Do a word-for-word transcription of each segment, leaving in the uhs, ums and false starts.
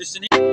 और इससे नहीं।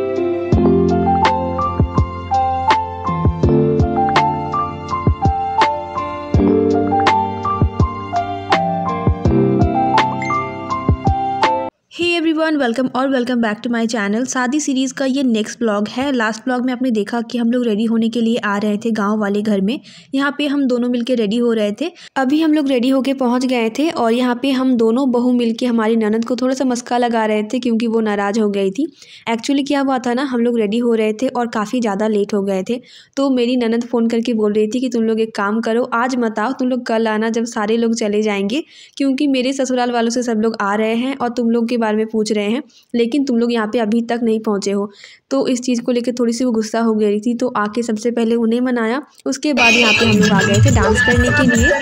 एवरीवन वेलकम और welcome back to my channel. शादी सीरीज़ का ये नेक्स्ट ब्लॉग है। लास्ट ब्लॉग में आपने देखा कि हम लोग रेडी होने के लिए आ रहे थे गांव वाले घर में। यहाँ पे हम दोनों मिलके रेडी हो रहे थे। अभी हम लोग रेडी होके पहुँच गए थे और यहाँ पे हम दोनों बहू मिलके हमारी ननद को थोड़ा सा मस्का लगा रहे थे क्योंकि वो नाराज़ हो गई थी। एक्चुअली क्या हुआ था ना, हम लोग रेडी हो रहे थे और काफ़ी ज़्यादा लेट हो गए थे। तो मेरी ननद फ़ोन करके बोल रही थी कि तुम लोग एक काम करो, आज मत आओ, तुम लोग कल आना जब सारे लोग चले जाएंगे, क्योंकि मेरे ससुराल वालों से सब लोग आ रहे हैं और तुम लोग के बारे में पूछ रहे हैं, लेकिन तुम लोग यहाँ पे अभी तक नहीं पहुँचे हो। तो इस चीज़ को लेकर थोड़ी सी वो गुस्सा हो गई थी। तो आके सबसे पहले उन्हें मनाया, उसके बाद यहाँ पे हम लोग आ गए थे डांस करने के लिए।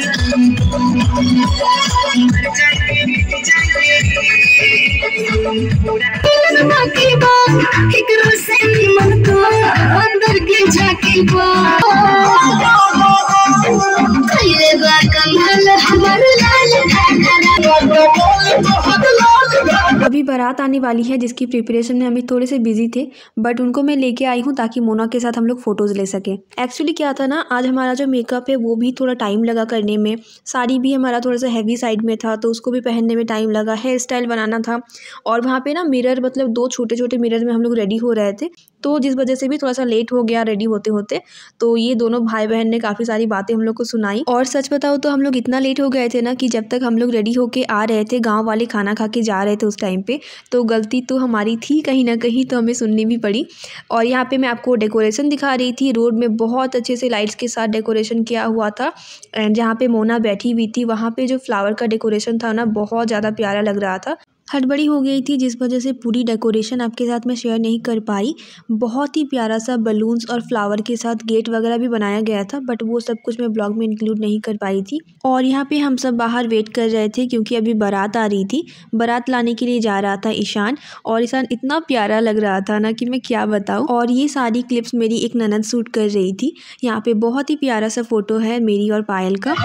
अभी बारात आने वाली है जिसकी प्रिपरेशन में अमित थोड़े से बिजी थे, बट उनको मैं लेके आई हूँ ताकि मोना के साथ हम लोग फ़ोटोज़ ले सकें। एक्चुअली क्या था ना, आज हमारा जो मेकअप है वो भी थोड़ा टाइम लगा करने में। साड़ी भी हमारा थोड़ा सा हैवी साइड में था तो उसको भी पहनने में टाइम लगा। हेयर स्टाइल बनाना था और वहाँ पर ना मिरर, मतलब दो छोटे छोटे मिरर में हम लोग रेडी हो रहे थे, तो जिस वजह से भी थोड़ा सा लेट हो गया रेडी होते होते। तो ये दोनों भाई बहन ने काफ़ी सारी बातें हम लोग को सुनाई। और सच बताओ तो हम लोग इतना लेट हो गए थे ना कि जब तक हम लोग रेडी होके आ रहे थे गाँव वाले खाना खा के जा रहे थे उस टाइम पे। तो गलती तो हमारी थी कहीं ना कहीं, तो हमें सुननी भी पड़ी। और यहाँ पे मैं आपको डेकोरेशन दिखा रही थी। रोड में बहुत अच्छे से लाइट्स के साथ डेकोरेशन किया हुआ था। एंड जहाँ पे मोना बैठी हुई थी वहाँ पे जो फ्लावर का डेकोरेशन था ना, बहुत ज़्यादा प्यारा लग रहा था। हड़बड़ी हो गई थी जिस वजह से पूरी डेकोरेशन आपके साथ मैं शेयर नहीं कर पाई। बहुत ही प्यारा सा बलून्स और फ्लावर के साथ गेट वगैरह भी बनाया गया था, बट वो सब कुछ मैं ब्लॉग में इंक्लूड नहीं कर पाई थी। और यहाँ पे हम सब बाहर वेट कर रहे थे क्योंकि अभी बारात आ रही थी। बारात लाने के लिए जा रहा था ईशान, और ईशान इतना प्यारा लग रहा था ना कि मैं क्या बताऊँ। और ये सारी क्लिप्स मेरी एक ननद शूट कर रही थी। यहाँ पर बहुत ही प्यारा सा फ़ोटो है मेरी और पायल का।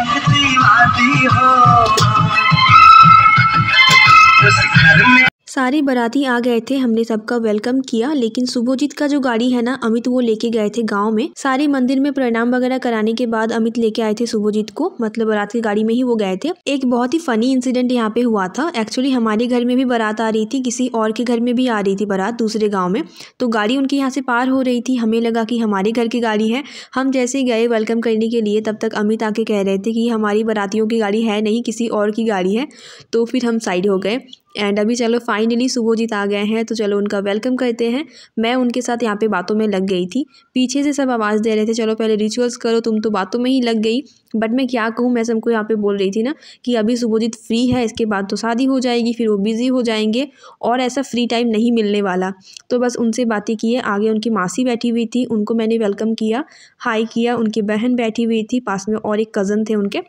सारे बाराती आ गए थे, हमने सबका वेलकम किया, लेकिन शुभोजीत का जो गाड़ी है ना अमित, वो लेके गए थे गांव में। सारे मंदिर में प्रणाम वगैरह कराने के बाद अमित लेके आए थे शुभोजीत को, मतलब बारात की गाड़ी में ही वो गए थे। एक बहुत ही फनी इंसिडेंट यहाँ पे हुआ था। एक्चुअली हमारे घर में भी बारात आ रही थी, किसी और के घर में भी आ रही थी बारात, दूसरे गाँव में। तो गाड़ी उनके यहाँ से पार हो रही थी, हमें लगा कि हमारे घर की गाड़ी है। हम जैसे गए वेलकम करने के लिए, तब तक अमित आके कह रहे थे कि हमारी बारातियों की गाड़ी है नहीं, किसी और की गाड़ी है। तो फिर हम साइड हो गए। एंड अभी चलो फाइनली शुभोजीत आ गए हैं, तो चलो उनका वेलकम करते हैं। मैं उनके साथ यहाँ पे बातों में लग गई थी, पीछे से सब आवाज़ दे रहे थे चलो पहले रिचुअल्स करो, तुम तो बातों में ही लग गई। बट मैं क्या कहूँ, मैं सबको यहाँ पे बोल रही थी ना कि अभी शुभोजीत फ्री है, इसके बाद तो शादी हो जाएगी, फिर वो बिज़ी हो जाएंगे और ऐसा फ्री टाइम नहीं मिलने वाला। तो बस उनसे बातें किए। आगे उनकी मासी बैठी हुई थी, उनको मैंने वेलकम किया, हाई किया। उनकी बहन बैठी हुई थी पास में और एक कज़न थे उनके।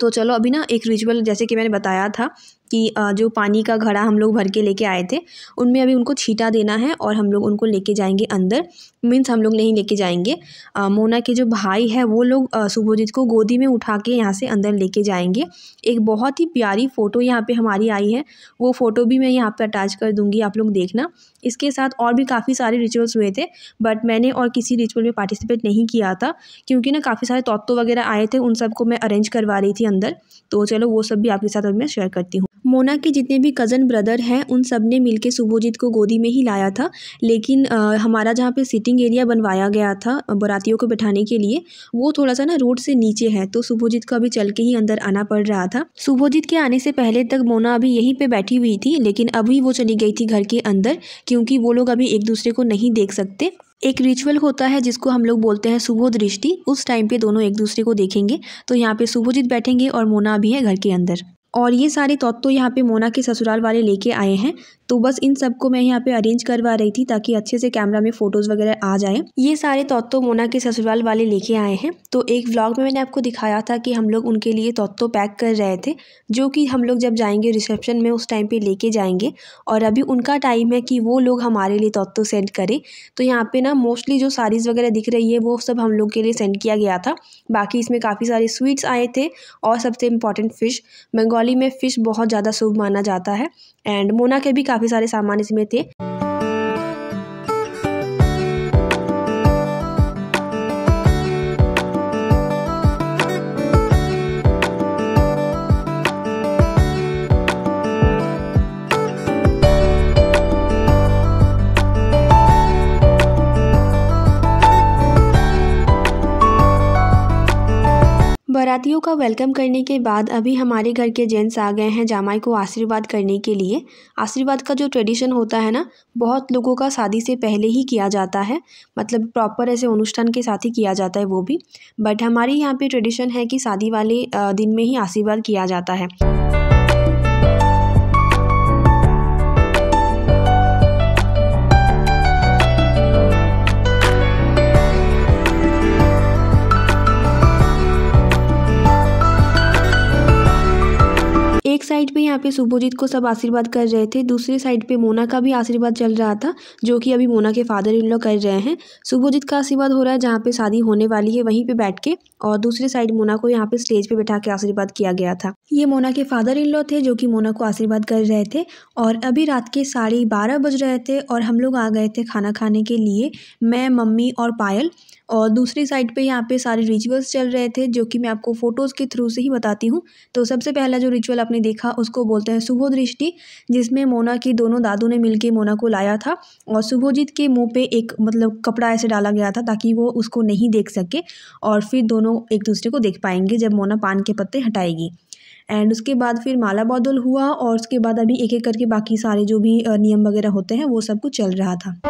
तो चलो अभी ना एक रिचुअल, जैसे कि मैंने बताया था कि जो पानी का घड़ा हम लोग भर के लेके आए थे, उनमें अभी उनको छींटा देना है और हम लोग उनको लेके जाएंगे अंदर। मीन्स हम लोग नहीं लेके जाएंगे, मोना के जो भाई है वो लोग शुभोजीत को गोदी में उठा के यहाँ से अंदर लेके जाएंगे। एक बहुत ही प्यारी फ़ोटो यहाँ पे हमारी आई है, वो फ़ोटो भी मैं यहाँ पे अटैच कर दूँगी, आप लोग देखना। इसके साथ और भी काफ़ी सारे रिचुअल्स हुए थे, बट मैंने और किसी रिचुअल में पार्टिसिपेट नहीं किया था क्योंकि ना काफ़ी सारे तोत्तो वगैरह आए थे, उन सबको मैं अरेंज करवा रही थी अंदर। तो चलो वो सब भी आपके साथ अभी मैं शेयर करती हूँ। मोना के जितने भी कज़न ब्रदर हैं उन सब ने मिलके शुभोजीत को गोदी में ही लाया था, लेकिन आ, हमारा जहाँ पे सिटिंग एरिया बनवाया गया था बारातियों को बैठाने के लिए, वो थोड़ा सा ना रोड से नीचे है, तो शुभोजीत को अभी चल के ही अंदर आना पड़ रहा था। शुभोजीत के आने से पहले तक मोना अभी यहीं पे बैठी हुई थी, लेकिन अभी वो चली गई थी घर के अंदर क्योंकि वो लोग अभी एक दूसरे को नहीं देख सकते। एक रिचुअल होता है जिसको हम लोग बोलते हैं शुभ दृष्टि, उस टाइम पे दोनों एक दूसरे को देखेंगे। तो यहाँ पे शुभोजीत बैठेंगे और मोना अभी है घर के अंदर। और ये सारे तोत्तो यहाँ पे मोना के ससुराल वाले लेके आए हैं, तो बस इन सबको मैं यहाँ पे अरेंज करवा रही थी ताकि अच्छे से कैमरा में फ़ोटोज़ वगैरह आ जाए। ये सारे तोत्तो मोना के ससुराल वाले लेके आए हैं। तो एक व्लॉग में मैंने आपको दिखाया था कि हम लोग उनके लिए तोत्तो पैक कर रहे थे, जो कि हम लोग जब जाएंगे रिसेप्शन में उस टाइम पर लेके जाएंगे। और अभी उनका टाइम है कि वो लोग हमारे लिए तोत्तो सेंड करें। तो यहाँ पर ना मोस्टली जो साड़ीज़ वगैरह दिख रही है वो सब हम लोग के लिए सेंड किया गया था। बाकी इसमें काफ़ी सारे स्वीट्स आए थे और सबसे इम्पॉर्टेंट फ़िश। बंगाली में फिश बहुत ज़्यादा शुभ माना जाता है। एंड मोना के भी काफ़ी सारे सामान इसमें थे। बारातियों का वेलकम करने के बाद अभी हमारे घर के जेंट्स आ गए हैं जामाई को आशीर्वाद करने के लिए। आशीर्वाद का जो ट्रेडिशन होता है ना, बहुत लोगों का शादी से पहले ही किया जाता है, मतलब प्रॉपर ऐसे अनुष्ठान के साथ ही किया जाता है वो भी। बट हमारे यहाँ पे ट्रेडिशन है कि शादी वाले दिन में ही आशीर्वाद किया जाता है। एक साइड पे यहाँ पे शुभोजित को सब आशीर्वाद कर रहे थे, दूसरी साइड पे मोना का भी आशीर्वाद चल रहा था जो कि अभी मोना के फादर इन लॉ कर रहे हैं। शुभोजित का आशीर्वाद हो रहा है जहाँ पे शादी होने वाली है वहीं पे बैठ के, और दूसरी साइड मोना को यहाँ पे स्टेज पे बैठा के आशीर्वाद किया गया था। ये मोना के फादर इन लॉ थे जो कि मोना को आशीर्वाद कर रहे थे। और अभी रात के साढ़े बारह बज रहे थे और हम लोग आ गए थे खाना खाने के लिए, मैं, मम्मी और पायल। और दूसरी साइड पे यहाँ पे सारे रिचुअल्स चल रहे थे जो कि मैं आपको फ़ोटोज़ के थ्रू से ही बताती हूँ। तो सबसे पहला जो रिचुअल आपने देखा उसको बोलते हैं शुभ दृष्टि, जिसमें मोना के दोनों दादू ने मिलके मोना को लाया था और शुभोजित के मुंह पे एक मतलब कपड़ा ऐसे डाला गया था ताकि वो उसको नहीं देख सके, और फिर दोनों एक दूसरे को देख पाएंगे जब मोना पान के पत्ते हटाएगी। एंड उसके बाद फिर माला बदल हुआ, और उसके बाद अभी एक एक करके बाकी सारे जो भी नियम वगैरह होते हैं वो सब कुछ चल रहा था।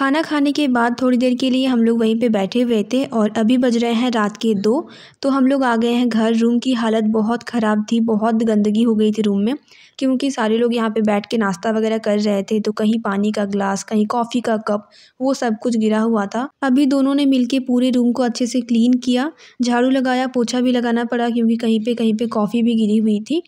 खाना खाने के बाद थोड़ी देर के लिए हम लोग वहीं पे बैठे हुए थे, और अभी बज रहे हैं रात के दो। तो हम लोग आ गए हैं घर। रूम की हालत बहुत ख़राब थी, बहुत गंदगी हो गई थी रूम में, क्योंकि सारे लोग यहाँ पे बैठ के नाश्ता वगैरह कर रहे थे। तो कहीं पानी का गिलास, कहीं कॉफ़ी का कप, वो सब कुछ गिरा हुआ था। अभी दोनों ने मिल के पूरे रूम को अच्छे से क्लीन किया, झाड़ू लगाया, पोछा भी लगाना पड़ा क्योंकि कहीं पर कहीं पर कॉफ़ी भी गिरी हुई थी।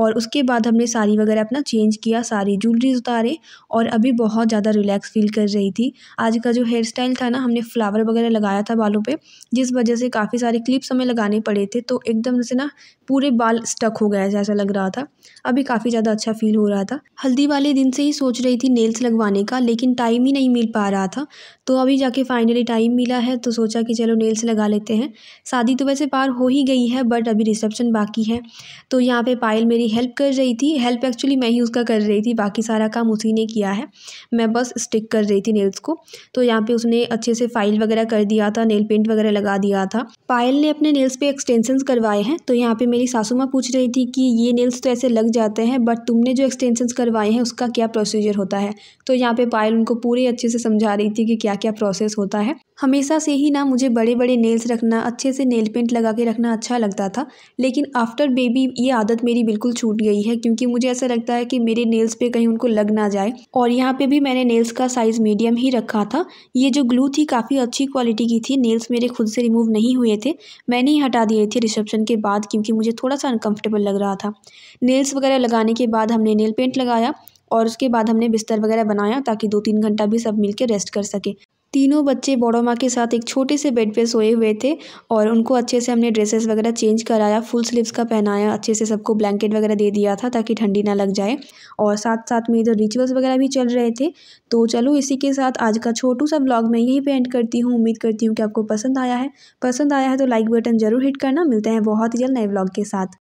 और उसके बाद हमने साड़ी वगैरह अपना चेंज किया, सारी ज्वेलरीज उतारे, और अभी बहुत ज़्यादा रिलैक्स फील कर रही थी। आज का जो हेयर स्टाइल था ना, हमने फ्लावर वगैरह लगाया था बालों पे, जिस वजह से काफ़ी सारे क्लिप्स हमें लगाने पड़े थे। तो एकदम से ना पूरे बाल स्टक हो गए ऐसा लग रहा था। अभी काफ़ी ज़्यादा अच्छा फील हो रहा था। हल्दी वाले दिन से ही सोच रही थी नेल्स लगवाने का, लेकिन टाइम ही नहीं मिल पा रहा था। तो अभी जाके फाइनली टाइम मिला है तो सोचा कि चलो नेल्स लगा लेते हैं। शादी तो वैसे पार हो ही गई है बट अभी रिसेप्शन बाकी है। तो यहाँ पर पायल मेरी हेल्प कर रही थी। हेल्प एक्चुअली मैं ही उसका कर रही थी, बाकी सारा काम उसी ने किया है, मैं बस स्टिक कर रही थी नेल्स को। तो यहाँ पे उसने अच्छे से फाइल वगैरह कर दिया था, नेल पेंट वगैरह लगा दिया था। पायल ने अपने नेल्स पे एक्सटेंशंस करवाए हैं। तो यहाँ पे मेरी सासू माँ पूछ रही थी कि ये नेल्स तो ऐसे लग जाते हैं बट तुमने जो एक्सटेंशंस करवाए हैं उसका क्या प्रोसीजर होता है। तो यहाँ पे पायल उनको पूरे अच्छे से समझा रही थी कि क्या क्या प्रोसेस होता है। हमेशा से ही ना मुझे बड़े बड़े नेल्स रखना, अच्छे से नेल पेंट लगा के रखना अच्छा लगता था, लेकिन आफ्टर बेबी ये आदत मेरी बिल्कुल छूट गई है क्योंकि मुझे ऐसा लगता है कि मेरे नेल्स पे कहीं उनको लग ना जाए। और यहाँ पे भी मैंने नेल्स का साइज़ मीडियम ही रखा था। ये जो ग्लू थी काफ़ी अच्छी क्वालिटी की थी, नेल्स मेरे खुद से रिमूव नहीं हुए थे, मैंने ही हटा दिए थे रिसेप्शन के बाद क्योंकि मुझे थोड़ा सा अनकम्फर्टेबल लग रहा था। नेल्स वगैरह लगाने के बाद हमने नेल पेंट लगाया, और उसके बाद हमने बिस्तर वगैरह बनाया ताकि दो तीन घंटा भी सब मिलकर रेस्ट कर सके। तीनों बच्चे बड़ो माँ के साथ एक छोटे से बेड पे सोए हुए थे, और उनको अच्छे से हमने ड्रेसेस वगैरह चेंज कराया, फुल स्लीव्स का पहनाया, अच्छे से सबको ब्लैंकेट वगैरह दे दिया था ताकि ठंडी ना लग जाए। और साथ साथ में इधर रिचुअल्स वगैरह भी चल रहे थे। तो चलो इसी के साथ आज का छोटू सा ब्लॉग मैं यहीं पर एंड करती हूँ। उम्मीद करती हूँ कि आपको पसंद आया है। पसंद आया है तो लाइक बटन ज़रूर हिट करना। मिलते हैं बहुत ही जल्द नए ब्लॉग के साथ।